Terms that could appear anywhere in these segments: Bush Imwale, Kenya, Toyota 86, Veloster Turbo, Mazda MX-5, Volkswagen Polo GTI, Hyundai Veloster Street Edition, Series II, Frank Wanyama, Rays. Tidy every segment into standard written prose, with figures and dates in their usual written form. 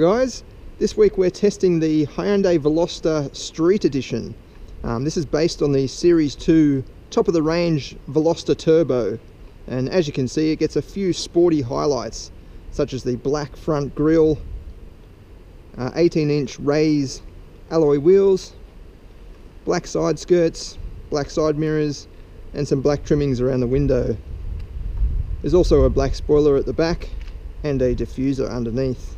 Hi guys, this week we're testing the Hyundai Veloster Street Edition. This is based on the Series 2 top of the range Veloster Turbo, and as you can see it gets a few sporty highlights such as the black front grille, 18-inch Rays alloy wheels, black side skirts, black side mirrors and some black trimmings around the window. There's also a black spoiler at the back and a diffuser underneath.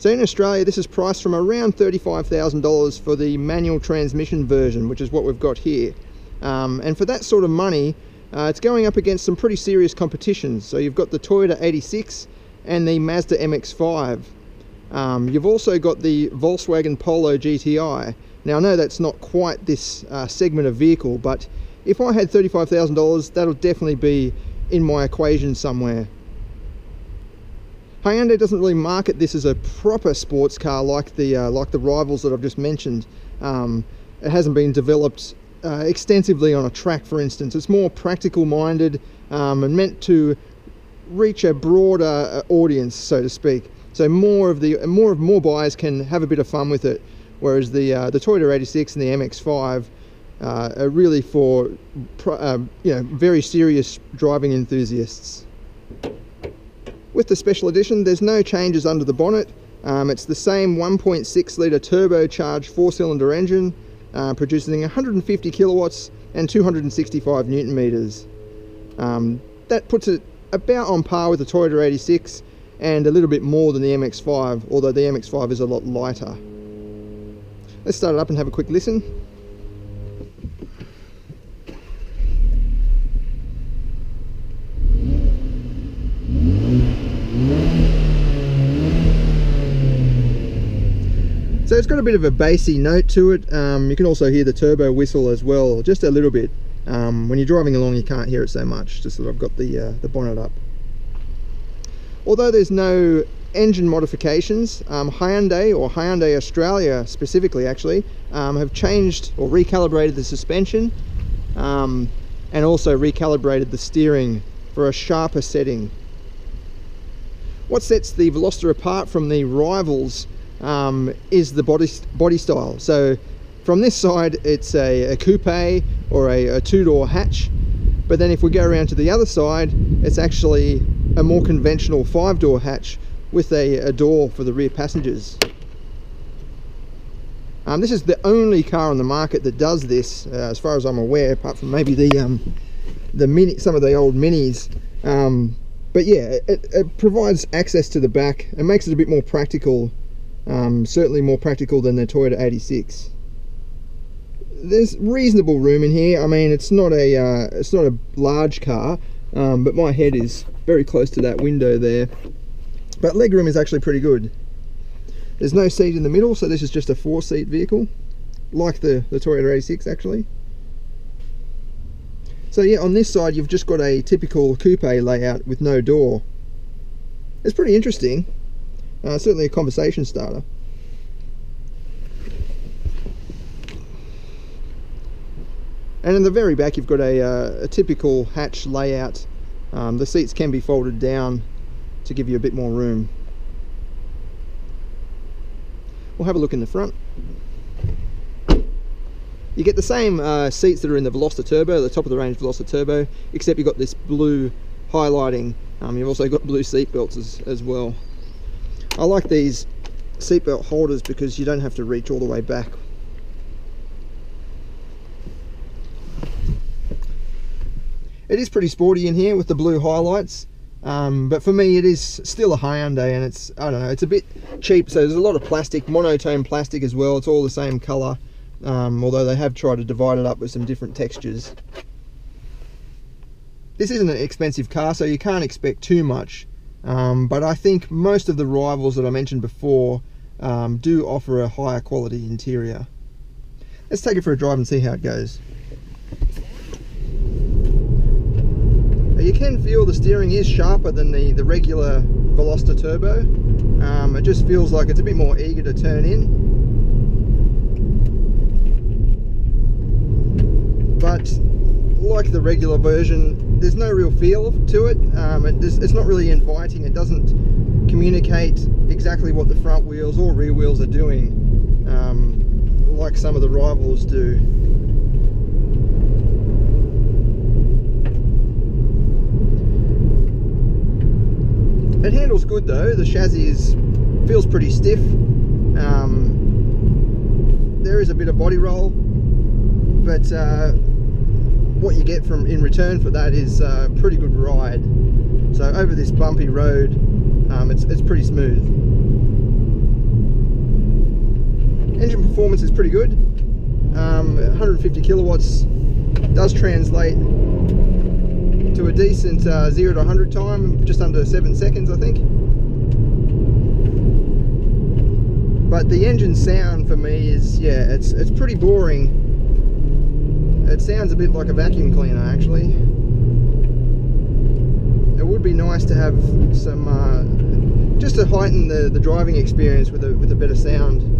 So in Australia this is priced from around $35,000 for the manual transmission version, which is what we've got here. And for that sort of money it's going up against some pretty serious competition. So you've got the Toyota 86 and the Mazda MX-5. You've also got the Volkswagen Polo GTI. Now I know that's not quite this segment of vehicle, but if I had $35,000 that'll definitely be in my equation somewhere. Hyundai doesn't really market this as a proper sports car like the rivals that I've just mentioned. It hasn't been developed extensively on a track, for instance. It's more practical minded and meant to reach a broader audience, so to speak. So more buyers can have a bit of fun with it, whereas the Toyota 86 and the MX-5 are really for very serious driving enthusiasts. With the special edition, there's no changes under the bonnet. It's the same 1.6 litre turbocharged 4-cylinder engine, producing 150 kilowatts and 265 newton metres. That puts it about on par with the Toyota 86 and a little bit more than the MX-5, although the MX-5 is a lot lighter. Let's start it up and have a quick listen. So it's got a bit of a bassy note to it. You can also hear the turbo whistle as well, just a little bit. When you're driving along you can't hear it so much, just that I've got the bonnet up. Although there's no engine modifications, Hyundai, or Hyundai Australia specifically actually, have changed or recalibrated the suspension and also recalibrated the steering for a sharper setting. What sets the Veloster apart from the rivals is the body style. So from this side it's a coupe or a two-door hatch, but then if we go around to the other side it's actually a more conventional five-door hatch with a door for the rear passengers. This is the only car on the market that does this as far as I'm aware, apart from maybe the Mini, some of the old Minis. But yeah, it provides access to the back and makes it a bit more practical. Certainly more practical than the Toyota 86. There's reasonable room in here. I mean, it's not a large car, but my head is very close to that window there. But legroom is actually pretty good. There's no seat in the middle, so this is just a four-seat vehicle, like the Toyota 86 actually. So yeah, on this side you've just got a typical coupe layout with no door. It's pretty interesting. Certainly a conversation starter. And in the very back you've got a typical hatch layout. The seats can be folded down to give you a bit more room. We'll have a look in the front. You get the same seats that are in the Veloster Turbo, the top of the range Veloster Turbo, except you've got this blue highlighting. You've also got blue seat belts as well. I like these seatbelt holders because you don't have to reach all the way back. It is pretty sporty in here with the blue highlights, but for me it is still a Hyundai, and it's, I don't know, it's a bit cheap. So there's a lot of plastic, monotone plastic as well. It's all the same colour, although they have tried to divide it up with some different textures. This isn't an expensive car, so you can't expect too much. But I think most of the rivals that I mentioned before do offer a higher quality interior. Let's take it for a drive and see how it goes. You can feel the steering is sharper than the regular Veloster Turbo. It just feels like it's a bit more eager to turn in. But like the regular version, there's no real feel to it. It's not really inviting. It doesn't communicate exactly what the front wheels or rear wheels are doing, like some of the rivals do. It handles good though. The chassis feels pretty stiff. There is a bit of body roll, but what you get in return for that is a pretty good ride. So over this bumpy road, it's pretty smooth. Engine performance is pretty good. 150 kilowatts does translate to a decent 0 to 100 time, just under 7 seconds I think. But the engine sound for me is, yeah, it's pretty boring. It sounds a bit like a vacuum cleaner actually. It would be nice to have some, just to heighten the driving experience with a better sound.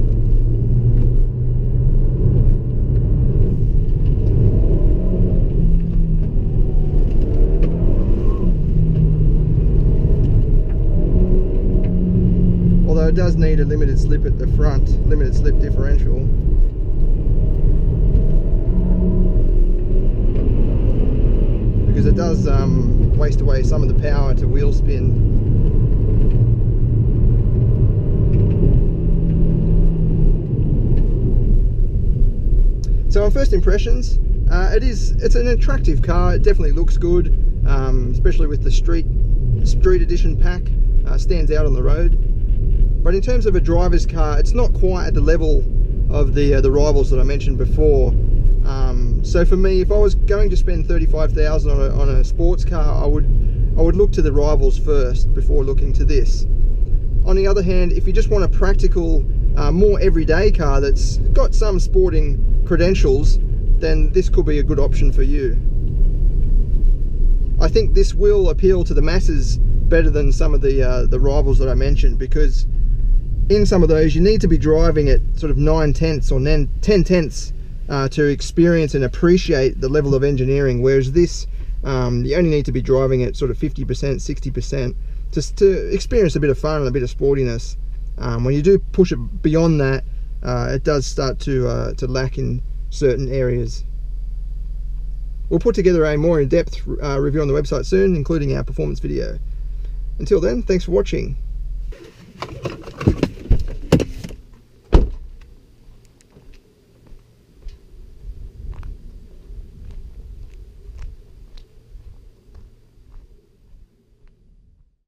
It does need a limited slip at the front, limited slip differential. Because it does waste away some of the power to wheel spin. So on first impressions, it's an attractive car. It definitely looks good, especially with the Street Edition pack. Stands out on the road. But in terms of a driver's car, it's not quite at the level of the rivals that I mentioned before. So for me, if I was going to spend $35,000 on a sports car, I would look to the rivals first before looking to this. On the other hand, if you just want a practical, more everyday car that's got some sporting credentials, then this could be a good option for you. I think this will appeal to the masses better than some of the rivals that I mentioned, because in some of those, you need to be driving at sort of 9/10 or 10/10 to experience and appreciate the level of engineering, whereas this, you only need to be driving at sort of 50%, 60%, just to experience a bit of fun and a bit of sportiness. When you do push it beyond that, it does start to lack in certain areas. We'll put together a more in-depth review on the website soon, including our performance video. Until then, thanks for watching.